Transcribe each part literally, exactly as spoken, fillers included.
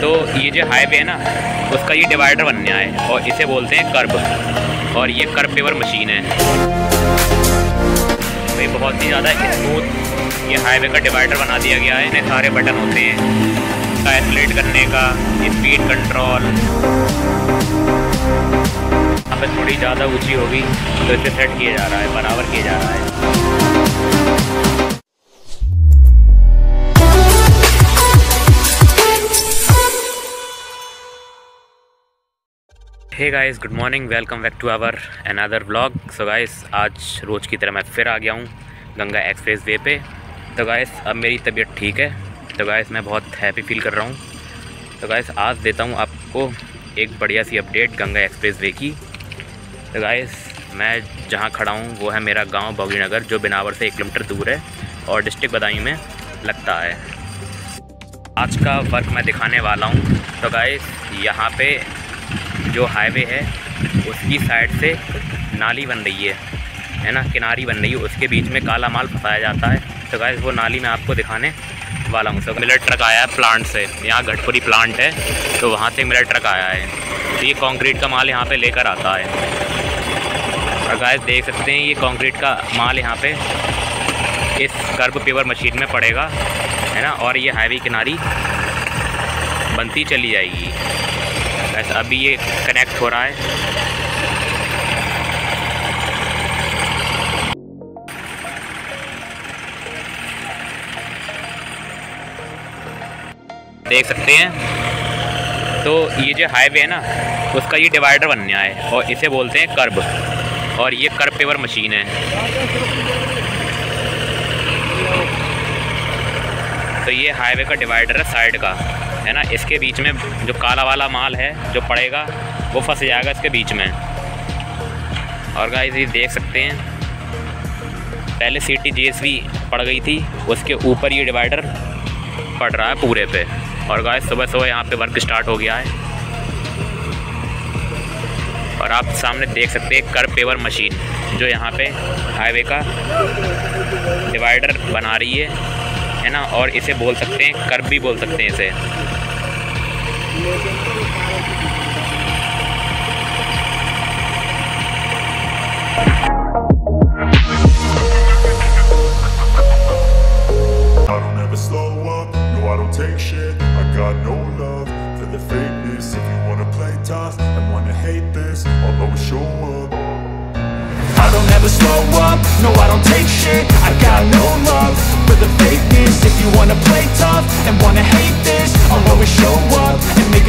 तो ये जो हाईवे है ना, उसका ये डिवाइडर बनने आया है और इसे बोलते हैं कर्ब, और ये कर्ब पेवर मशीन है। भाई बहुत ही ज़्यादा स्मूथ ये हाईवे का डिवाइडर बना दिया गया है। इन्हें सारे बटन होते हैं, कैलकुलेट करने का, स्पीड कंट्रोल। यहाँ पर थोड़ी ज़्यादा ऊंची होगी तो इसे सेट किया जा रहा है, बराबर किया जा रहा है। Hey guys, good morning, welcome back to our another vlog. So guys, आज रोज़ की तरह मैं फिर आ गया हूँ गंगा एक्सप्रेस वे पे। तो गाइस, अब मेरी तबीयत ठीक है, तो गाइस मैं बहुत हैप्पी फील कर रहा हूँ। तो गाइस आज देता हूँ आपको एक बढ़िया सी अपडेट गंगा एक्सप्रेस वे की। तो गाइस मैं जहाँ खड़ा हूँ वो है मेरा गाँव बोगीनगर, जो बिनावर से एक किलोमीटर दूर है और डिस्ट्रिक्ट बदायूं में लगता है। आज का वर्क मैं दिखाने वाला हूँ। तो गाइस यहाँ पे जो हाईवे है उसकी साइड से नाली बन रही है है ना, किनारी बन रही है, उसके बीच में काला माल फंसाया जाता है। तो गाइस वो नाली मैं आपको दिखाने वाला हूँ। तो मेरा ट्रक आया है प्लांट से, यहाँ घटपुरी प्लांट है तो वहाँ से मेरा ट्रक आया है। तो ये कंक्रीट का माल यहाँ पे लेकर आता है। और गाइस देख सकते हैं ये कंक्रीट का माल यहाँ पर इस कर्ब पेवर मशीन में पड़ेगा, है ना, और ये हाईवे किनारी बनती चली जाएगी। ऐसा अभी ये कनेक्ट हो रहा है। देख सकते हैं। तो ये जो हाईवे है ना, उसका ये डिवाइडर बनने आया है और इसे बोलते हैं कर्ब, और ये कर्ब पेवर मशीन है। तो ये हाईवे का डिवाइडर है साइड का, है ना। इसके बीच में जो काला वाला माल है जो पड़ेगा वो फंस जाएगा इसके बीच में। और गाइस ये देख सकते हैं, पहले सीटी जेएसवी पड़ गई थी, उसके ऊपर ये डिवाइडर पड़ रहा है पूरे पे। और गाइस सुबह सुबह यहाँ पे वर्क स्टार्ट हो गया है। और आप सामने देख सकते हैं कर्ब पेवर मशीन जो यहाँ पे हाईवे का डिवाइडर बना रही है, है ना, और इसे बोल सकते हैं कर्ब भी बोल सकते हैं इसे।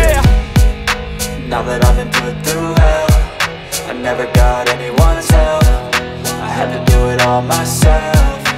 yeah. Now that I've been put through hell, I never got anyone's help, I had to do it all myself.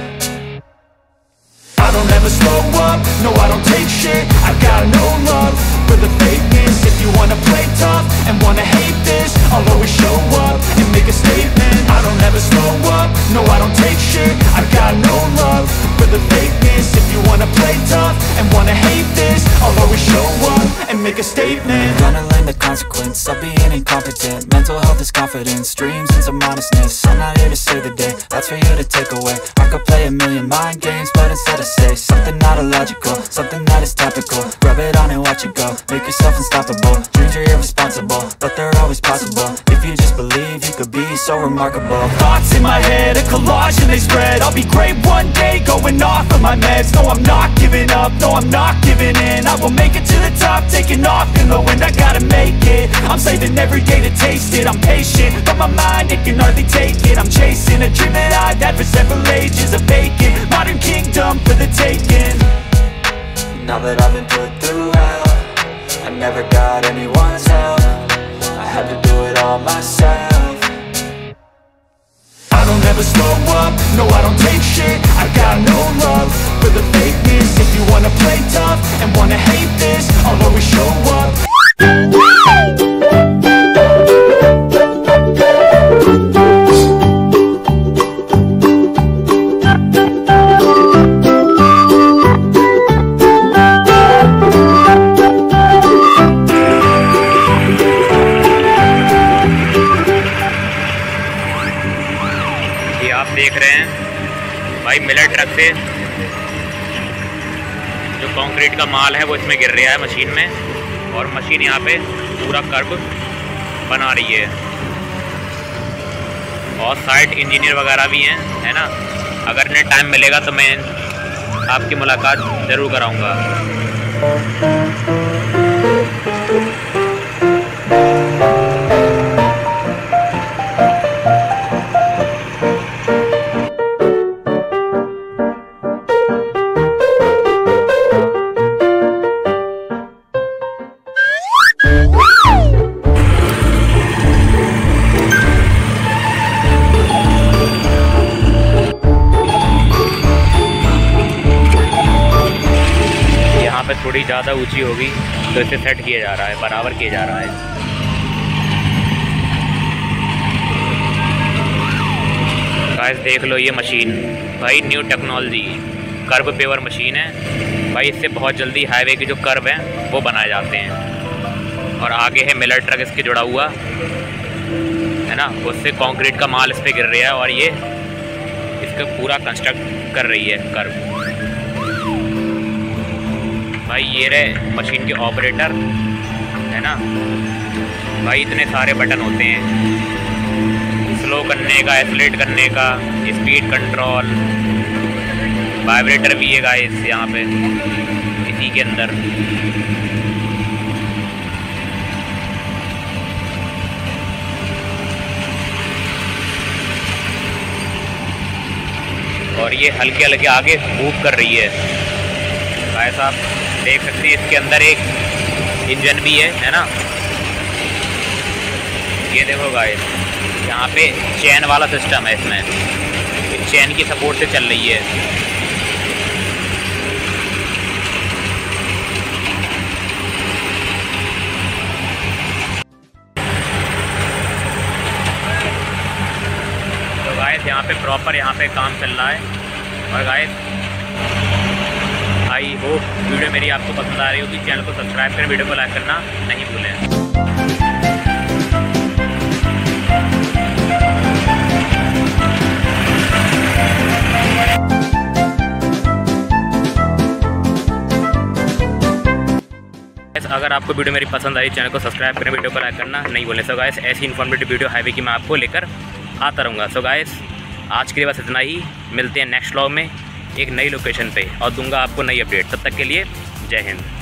I don't ever slow up, no I don't take shit. I've got no love for the fakeness. If you wanna play tough and wanna hate this, I'll always show up and make a statement. I don't ever slow up, no I don't take shit. I've got no love for the fakeness. If you wanna play tough and wanna hate this, I'll always show up and make a statement. Gonna learn the consequence of being incompetent. Mental health is confidence, dreams and some modestness. I'm not here to save the day, that's for you to take away. I could play a million mind games, but instead I say something not illogical, something that is topical. Rub it on and watch it go, make yourself unstoppable. Dreams are irresponsible, but they're always possible. If you just believe, you could be so remarkable. Thoughts in my head, a collage and they spread. I'll be great one day, going off of my meds. No, I'm not giving up, no I'm not giving in. I will make it to the top, taking off in the wind. I gotta make it, I'm saving every day to taste it. I'm patient. all myself. I don't ever slow up, no I don't take shit. I got no love for the fakeness. If you wanna play tough and wanna hate this, I'll always show up. देख रहे हैं भाई Miller truck से जो concrete का माल है वो इसमें गिर रहा है मशीन में, और मशीन यहाँ पे पूरा कर्ब बना रही है। और साइट इंजीनियर वगैरह भी हैं, है ना। अगर इन्हें टाइम मिलेगा तो मैं आपकी मुलाकात ज़रूर कराऊंगा। थोड़ी ज़्यादा ऊंची होगी तो इसे सेट किया जा रहा है, बराबर किया जा रहा है। गाइस देख लो ये मशीन भाई new technology curb paver machine है भाई। इससे बहुत जल्दी हाईवे के जो कर्ब हैं वो बनाए जाते हैं। और आगे है मिलर ट्रक इसके जुड़ा हुआ, है ना। उससे कंक्रीट का माल इस पर गिर रहा है और ये इसका पूरा कंस्ट्रक्ट कर रही है कर्ब। भाई ये रहे मशीन के ऑपरेटर, है ना। भाई इतने सारे बटन होते हैं, स्लो करने का, एक्सेलरेट करने का, स्पीड कंट्रोल, वाइब्रेटर भी है गाइस यहाँ पे इसी के अंदर। और ये हल्के हल्के आगे मूव कर रही है भाई साहब, देख सकते हैं। इसके अंदर एक इंजन भी है, है ना। ये देखो गाइस यहाँ पे चैन वाला सिस्टम है, इसमें इस चैन की सपोर्ट से चल रही है। तो गाइस यहाँ पे प्रॉपर यहाँ पे काम चल रहा है। और गाइस आई होप वीडियो मेरी आपको पसंद आ रही होगी। चैनल को सब्सक्राइब करें, वीडियो को लाइक करना नहीं भूलें। अगर आपको वीडियो मेरी पसंद आई, चैनल को सब्सक्राइब करें, वीडियो को लाइक करना नहीं भूलें। सो गाइस ऐसी इन्फॉर्मेटिव वीडियो हाईवे की मैं आपको लेकर आता रहूँगा। सो गाइस आज के लिए बस इतना ही। मिलते हैं नेक्स्ट व्लॉग में एक नई लोकेशन पे और दूंगा आपको नई अपडेट। तब तक के लिए जय हिंद।